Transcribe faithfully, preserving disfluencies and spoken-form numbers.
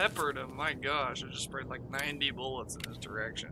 peppered him. My gosh, I just sprayed like ninety bullets in his direction.